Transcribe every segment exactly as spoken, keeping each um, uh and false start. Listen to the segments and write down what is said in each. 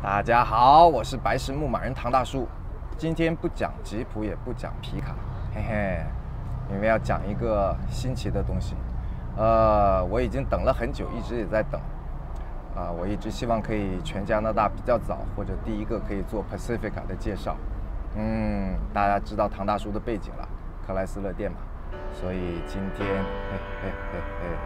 大家好，我是白石牧马人唐大叔。今天不讲吉普，也不讲皮卡，嘿嘿，因为要讲一个新奇的东西。呃，我已经等了很久，一直也在等。啊、呃，我一直希望可以全加拿大比较早，或者第一个可以做 Pacifica 的介绍。嗯，大家知道唐大叔的背景了，克莱斯勒店嘛。所以今天，嘿嘿嘿嘿。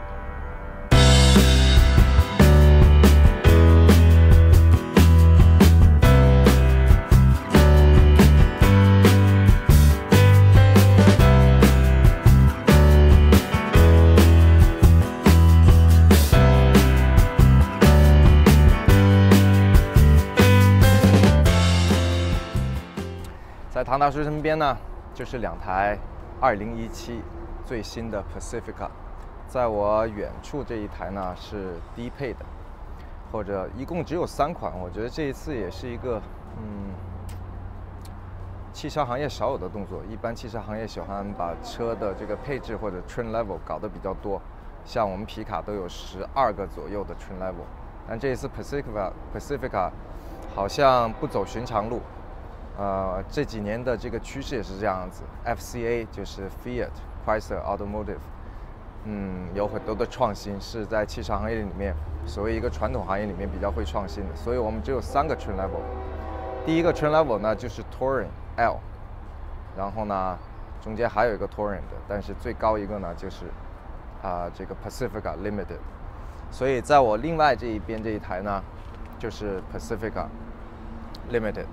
在唐大叔身边呢，就是两台二零一七最新的 Pacifica， 在我远处这一台呢是低配的，或者一共只有三款。我觉得这一次也是一个嗯，汽车行业少有的动作。一般汽车行业喜欢把车的这个配置或者 trim level 搞得比较多，像我们皮卡都有十二个左右的 trim level， 但这一次 Pacifica Pacifica 好像不走寻常路。 呃，这几年的这个趋势也是这样子 ，F C A 就是 Fiat Chrysler Automotive， 嗯，有很多的创新是在汽车行业里面，所谓一个传统行业里面比较会创新的，所以我们只有三个 trim level。第一个 trim level 呢就是 Touring L， 然后呢中间还有一个 Touring 的，但是最高一个呢就是啊、呃、这个 Pacifica Limited。所以在我另外这一边这一台呢就是 Pacifica Limited。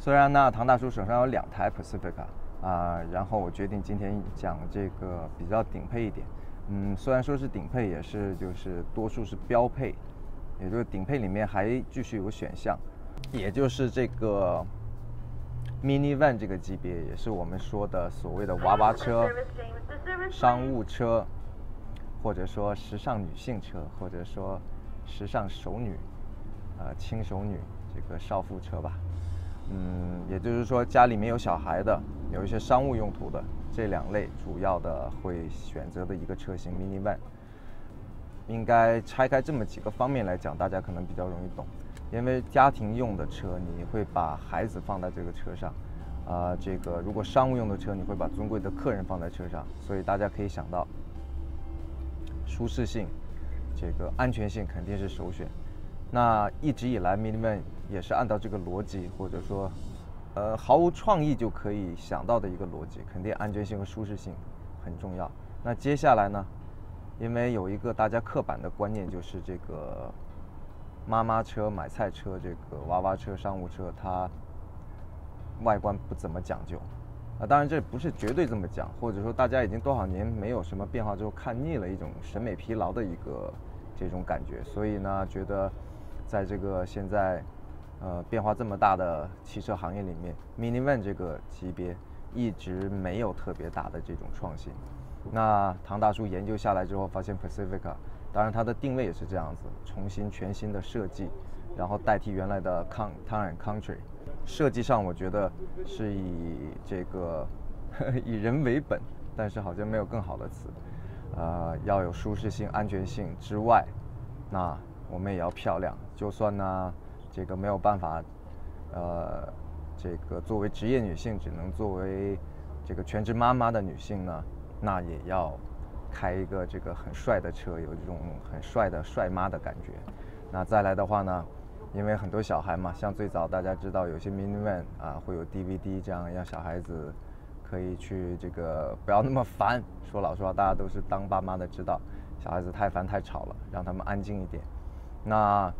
虽然呢，唐大叔手上有两台 Pacifica 啊、呃，然后我决定今天讲这个比较顶配一点。嗯，虽然说是顶配，也是就是多数是标配，也就是顶配里面还继续有选项，也就是这个 minivan 这个级别，也是我们说的所谓的娃娃车、商务车，或者说时尚女性车，或者说时尚熟女、呃轻熟女这个少妇车吧。 嗯，也就是说，家里面有小孩的，有一些商务用途的这两类主要的会选择的一个车型 minivan， 应该拆开这么几个方面来讲，大家可能比较容易懂。因为家庭用的车，你会把孩子放在这个车上，啊、呃，这个如果商务用的车，你会把尊贵的客人放在车上，所以大家可以想到，舒适性、这个安全性肯定是首选。 那一直以来 ，minivan 也是按照这个逻辑，或者说，呃，毫无创意就可以想到的一个逻辑，肯定安全性和舒适性很重要。那接下来呢，因为有一个大家刻板的观念，就是这个妈妈车、买菜车、这个娃娃车、商务车，它外观不怎么讲究。啊，当然这不是绝对这么讲，或者说大家已经多少年没有什么变化之后，看腻了一种审美疲劳的一个这种感觉，所以呢，觉得。 在这个现在，呃，变化这么大的汽车行业里面 ，minivan 这个级别一直没有特别大的这种创新。那唐大叔研究下来之后，发现 Pacifica， 当然它的定位也是这样子，重新全新的设计，然后代替原来的 Town and Country。设计上我觉得是以这个呵呵以人为本，但是好像没有更好的词。呃，要有舒适性、安全性之外，那。 我们也要漂亮，就算呢，这个没有办法，呃，这个作为职业女性，只能作为这个全职妈妈的女性呢，那也要开一个这个很帅的车，有一种很帅的帅妈的感觉。那再来的话呢，因为很多小孩嘛，像最早大家知道有些 minivan 啊会有 D V D 这样，让小孩子可以去这个不要那么烦。说老实话，大家都是当爸妈的知道，小孩子太烦太吵了，让他们安静一点。 那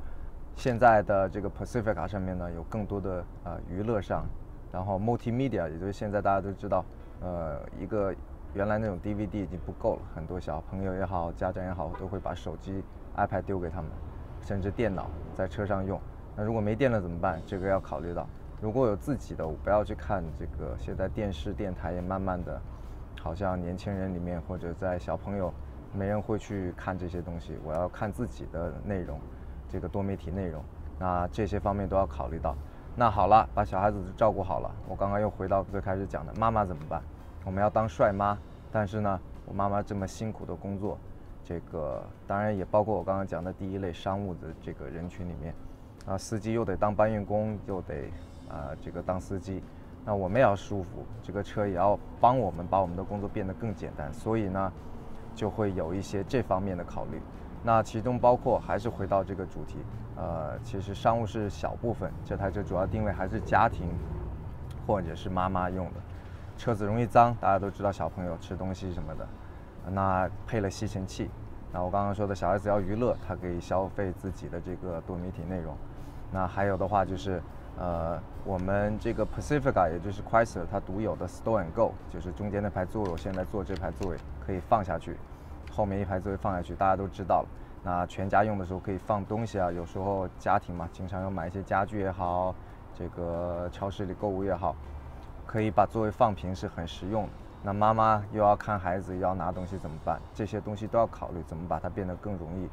现在的这个 Pacifica 上面呢，有更多的呃娱乐上，然后 multimedia， 也就是现在大家都知道，呃，一个原来那种 D V D 已经不够了，很多小朋友也好，家长也好，都会把手机、iPad 丢给他们，甚至电脑在车上用。那如果没电了怎么办？这个要考虑到。如果有自己的，我不要去看这个。现在电视、电台也慢慢的，好像年轻人里面或者在小朋友。 没人会去看这些东西，我要看自己的内容，这个多媒体内容，那这些方面都要考虑到。那好了，把小孩子照顾好了，我刚刚又回到最开始讲的，妈妈怎么办？我们要当帅妈，但是呢，我妈妈这么辛苦的工作，这个当然也包括我刚刚讲的第一类商务的这个人群里面，啊，司机又得当搬运工，又得啊这个当司机，那我们也要舒服，这个车也要帮我们把我们的工作变得更简单，所以呢，就会有一些这方面的考虑。那其中包括还是回到这个主题，呃，其实商务是小部分，这台车主要定位还是家庭或者是妈妈用的，车子容易脏，大家都知道小朋友吃东西什么的。 那配了吸尘器，那我刚刚说的小孩子要娱乐，他可以消费自己的这个多媒体内容。那还有的话就是，呃，我们这个 Pacifica 也就是 Chrysler 它独有的 Stow 'n Go， 就是中间那排座位，我现在坐这排座位可以放下去，后面一排座位放下去，大家都知道了。那全家用的时候可以放东西啊，有时候家庭嘛，经常要买一些家具也好，这个超市里购物也好，可以把座位放平是很实用的。 那妈妈又要看孩子，又要拿东西怎么办？这些东西都要考虑，怎么把它变得更容易，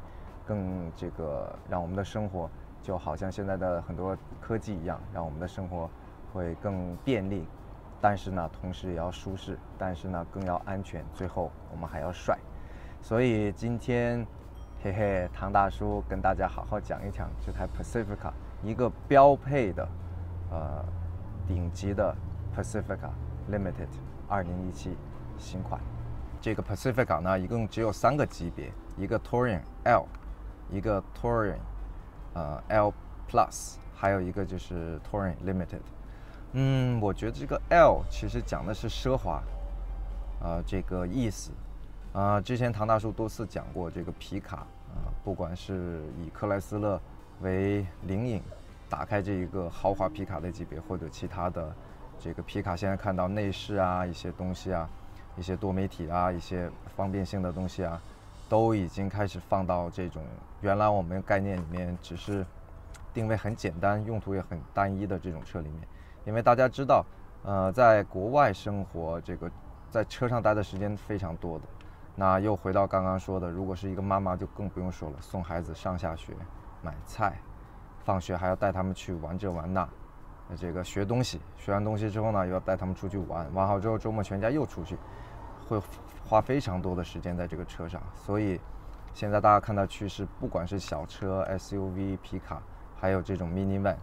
更这个让我们的生活就好像现在的很多科技一样，让我们的生活会更便利，但是呢，同时也要舒适，但是呢，更要安全，最后我们还要帅。所以今天，嘿嘿，唐大叔跟大家好好讲一讲这台 Pacifica， 一个标配的，呃，顶级的 Pacifica Limited。 二零一七新款，这个 Pacifica 呢，一共只有三个级别，一个 Touring L， 一个 Touring 呃 L Plus， 还有一个就是 Touring Limited。嗯，我觉得这个 L 其实讲的是奢华，呃，这个意思。啊、呃，之前唐大叔多次讲过，这个皮卡啊、呃，不管是以克莱斯勒为领引，打开这一个豪华皮卡的级别，或者其他的。 这个皮卡现在看到内饰啊，一些东西啊，一些多媒体啊，一些方便性的东西啊，都已经开始放到这种原来我们概念里面只是定位很简单、用途也很单一的这种车里面。因为大家知道，呃，在国外生活，这个在车上待的时间非常多的。那又回到刚刚说的，如果是一个妈妈，就更不用说了，送孩子上下学、买菜、放学还要带他们去玩这玩那。 这个学东西，学完东西之后呢，又要带他们出去玩，玩好之后周末全家又出去，会花非常多的时间在这个车上。所以，现在大家看到趋势，不管是小车、S U V、皮卡，还有这种 minivan，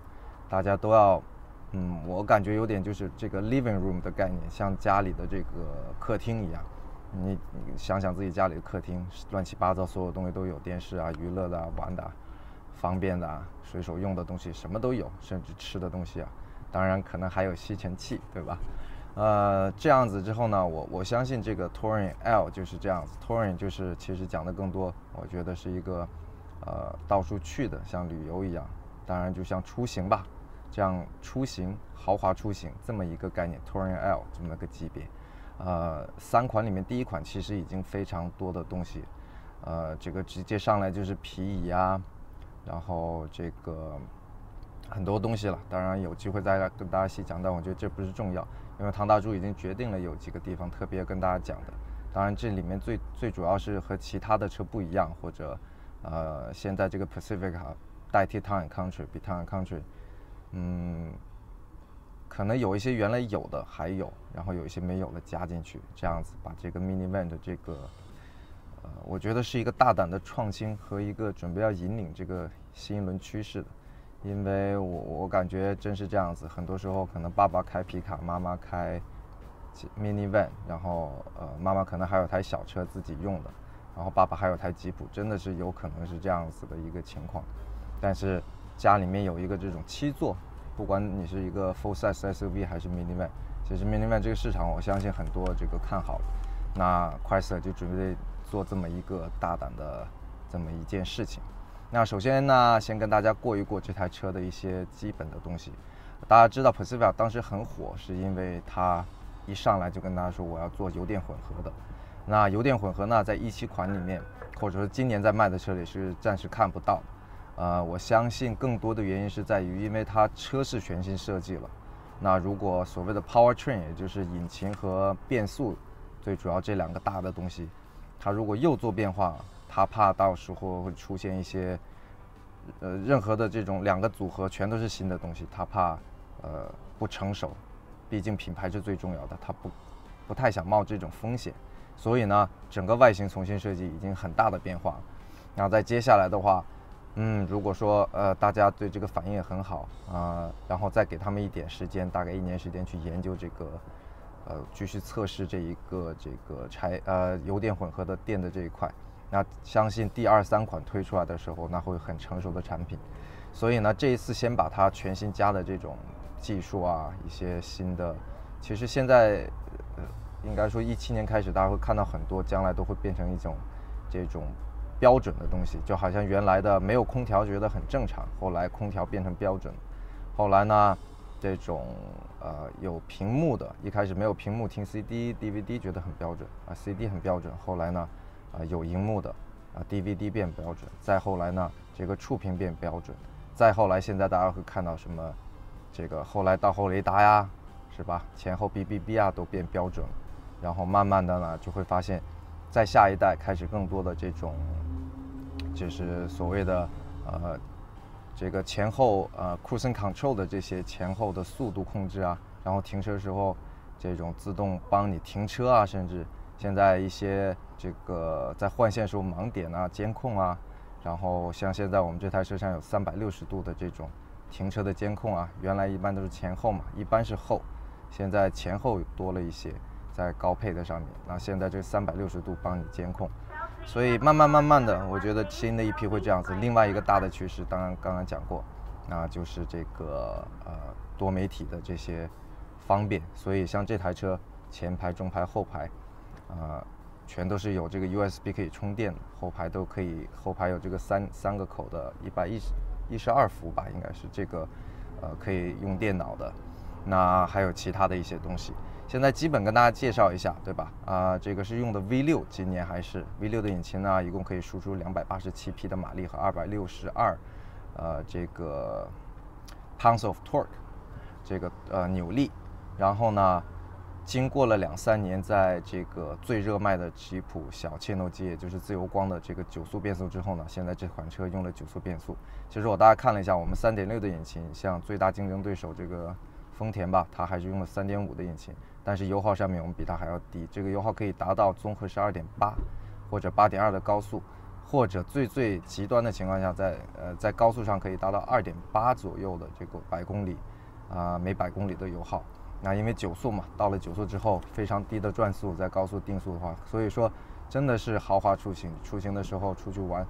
大家都要，嗯，我感觉有点就是这个 living room 的概念，像家里的这个客厅一样。你想想自己家里的客厅，乱七八糟，所有东西都有，电视啊、娱乐的、啊、玩的、啊。 方便的啊，随手用的东西什么都有，甚至吃的东西啊，当然可能还有吸尘器，对吧？呃，这样子之后呢，我我相信这个 Touring L 就是这样子 ，Touring 就是其实讲的更多，我觉得是一个呃到处去的，像旅游一样，当然就像出行吧，这样出行豪华出行这么一个概念 ，Touring L 这么个级别，呃，三款里面第一款其实已经非常多的东西，呃，这个直接上来就是皮椅啊。 然后这个很多东西了，当然有机会再跟大家细讲，但我觉得这不是重要，因为唐大叔已经决定了有几个地方特别跟大家讲的。当然这里面最最主要是和其他的车不一样，或者呃现在这个 Pacifica 代替 Town and Country， 比 Town and Country， 嗯，可能有一些原来有的还有，然后有一些没有的加进去，这样子把这个 minivan 的这个。 呃，我觉得是一个大胆的创新和一个准备要引领这个新一轮趋势的，因为我我感觉真是这样子，很多时候可能爸爸开皮卡，妈妈开 minivan， 然后呃妈妈可能还有台小车自己用的，然后爸爸还有台吉普，真的是有可能是这样子的一个情况。但是家里面有一个这种七座，不管你是一个 full size S U V 还是 minivan， 其实 minivan 这个市场我相信很多这个看好了，那 Chrysler 就准备。 做这么一个大胆的这么一件事情，那首先呢，先跟大家过一过这台车的一些基本的东西。大家知道 Pacifica 当时很火，是因为它一上来就跟大家说我要做油电混合的。那油电混合呢，在一七款里面，或者说今年在卖的车里是暂时看不到的。呃，我相信更多的原因是在于，因为它车是全新设计了。那如果所谓的 powertrain， 也就是引擎和变速，最主要这两个大的东西。 它如果又做变化，它怕到时候会出现一些，呃，任何的这种两个组合全都是新的东西，它怕呃不成熟，毕竟品牌是最重要的，它不不太想冒这种风险，所以呢，整个外形重新设计已经很大的变化。那在接下来的话，嗯，如果说呃大家对这个反应也很好啊、呃，然后再给他们一点时间，大概一年时间去研究这个，呃，继续测试这一个这个柴呃油电混合的电的这一块。那相信第二三款推出来的时候，那会很成熟的产品。所以呢，这一次先把它全新加的这种技术啊，一些新的，其实现在。呃应该说，一七年开始，大家会看到很多将来都会变成一种这种标准的东西，就好像原来的没有空调觉得很正常，后来空调变成标准，后来呢，这种呃有屏幕的，一开始没有屏幕听 C D、D V D 觉得很标准啊、呃、，C D 很标准，后来呢，啊、呃、有荧幕的啊、呃、D V D 变标准，再后来呢，这个触屏变标准，再后来现在大家会看到什么，这个后来倒后雷达呀，是吧？前后 B B B 啊都变标准了。然后慢慢的呢，就会发现，在下一代开始更多的这种，就是所谓的呃，这个前后呃 cruise control 的这些前后的速度控制啊，然后停车时候这种自动帮你停车啊，甚至现在一些这个在换线时候盲点啊、监控啊，然后像现在我们这台车上有三百六十度的这种停车的监控啊，原来一般都是前后嘛，一般是后，现在前后多了一些。在高配的上面，那现在这三百六十度帮你监控，所以慢慢慢慢的，我觉得新的一批会这样子。另外一个大的趋势，当然刚刚讲过，那就是这个呃多媒体的这些方便。所以像这台车前排、中排、后排，呃，全都是有这个 U S B 可以充电的，后排都可以，后排有这个三三个口的，一百一十一十二伏吧，应该是这个呃可以用电脑的。那还有其他的一些东西。现在基本跟大家介绍一下，对吧？啊、呃，这个是用的 V 六，今年还是 V 六 的引擎呢，一共可以输出两百八十七匹的马力和二百六十二，呃，这个 pounds of torque， 这个呃扭力。然后呢，经过了两三年在这个最热卖的吉普小切诺基，也就是自由光的这个九速变速之后呢，现在这款车用了九速变速。其实我大家看了一下，我们 三点六 的引擎，像最大竞争对手这个丰田吧，它还是用了 三点五 的引擎。但是油耗上面我们比它还要低，这个油耗可以达到综合是 二点八 或者 八点二 的高速，或者最最极端的情况下在呃在高速上可以达到 二点八 左右的这个百公里啊、呃、每百公里的油耗。那因为九速嘛，到了九速之后非常低的转速，在高速定速的话，所以说真的是豪华出行，出行的时候出去玩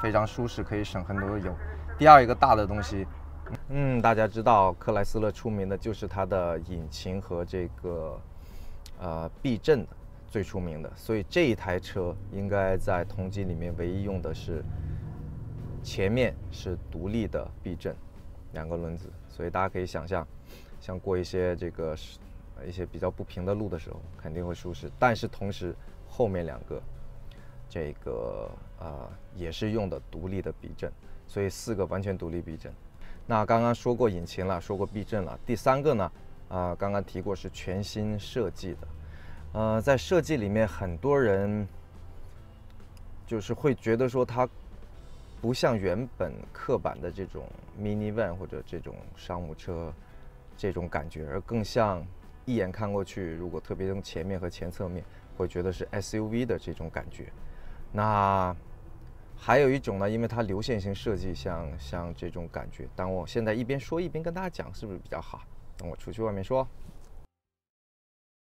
非常舒适，可以省很多的油。第二一个大的东西。嗯，大家知道克莱斯勒出名的就是它的引擎和这个呃避震最出名的，所以这一台车应该在同级里面唯一用的是前面是独立的避震，两个轮子，所以大家可以想象，像过一些这个一些比较不平的路的时候肯定会舒适，但是同时后面两个这个呃也是用的独立的避震，所以四个完全独立避震。那刚刚说过引擎了，说过避震了。第三个呢，啊、呃，刚刚提过是全新设计的，呃，在设计里面，很多人就是会觉得说它不像原本刻板的这种 minivan 或者这种商务车这种感觉，而更像一眼看过去，如果特别从前面和前侧面，会觉得是 S U V 的这种感觉。那还有一种呢，因为它流线型设计像，像像这种感觉。当我现在一边说一边跟大家讲，是不是比较好？等我出去外面说。